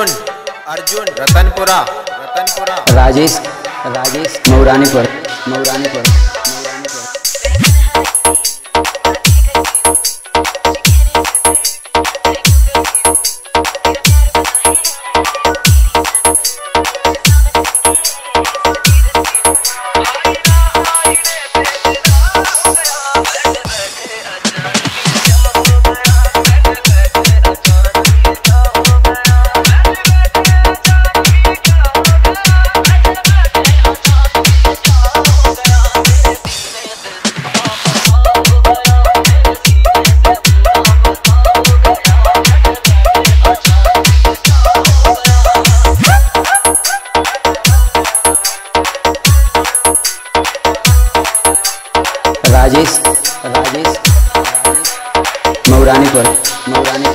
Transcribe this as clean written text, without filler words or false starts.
Arjun Ratanpura Rajesh Mauranipur. Rajesh Mauranipur.